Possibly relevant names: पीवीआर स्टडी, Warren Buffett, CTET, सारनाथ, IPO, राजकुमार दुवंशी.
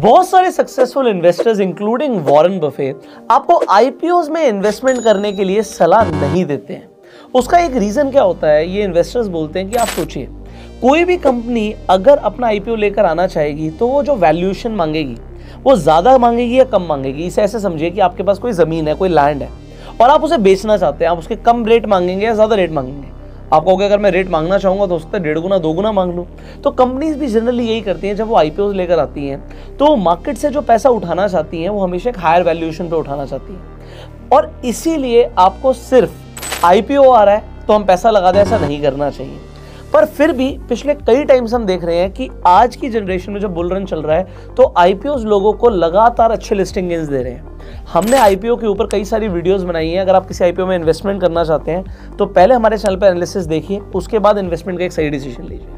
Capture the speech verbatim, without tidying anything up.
बहुत सारे successful investors including Warren Buffett आपको आईपीओज में इन्वेस्टमेंट करने के लिए सलाह नहीं देते हैं। उसका एक रीज़न क्या होता है, ये इन्वेस्टर्स बोलते हैं कि आप सोचिए कोई भी कंपनी अगर अपना आईपीओ लेकर आना चाहेगी तो वो जो वैल्यूएशन मांगेगी वो ज़्यादा मांगेगी या कम मांगेगी। इसे ऐसे समझिए कि आपके पास कोई ज़मीन है, कोई लैंड है और आप उसे बेचना चाहते हैं। आप उसके कम रेट मांगेंगे या ज़्यादा रेट मांगेंगे? आप कहोगे अगर मैं रेट मांगना चाहूँगा तो उसका डेढ़ गुना दो गुना मांग लूँ। तो कंपनीज भी जनरली यही करती हैं, जब वो आईपीओ लेकर आती हैं तो मार्केट से जो पैसा उठाना चाहती हैं वो हमेशा एक हायर वैल्यूएशन पर उठाना चाहती हैं। और इसीलिए आपको सिर्फ आईपीओ आ रहा है तो हम पैसा लगा दें ऐसा नहीं करना चाहिए। पर फिर भी पिछले कई टाइम्स हम देख रहे हैं कि आज की जनरेशन में जो बुल रन चल रहा है तो आईपीओज लोगों को लगातार अच्छे लिस्टिंग गेंस दे रहे हैं। हमने आईपीओ के ऊपर कई सारी वीडियोस बनाई हैं। अगर आप किसी आईपीओ में इन्वेस्टमेंट करना चाहते हैं तो पहले हमारे चैनल पर एनालिसिस देखिए, उसके बाद इन्वेस्टमेंट का एक सही डिसीजन लीजिए।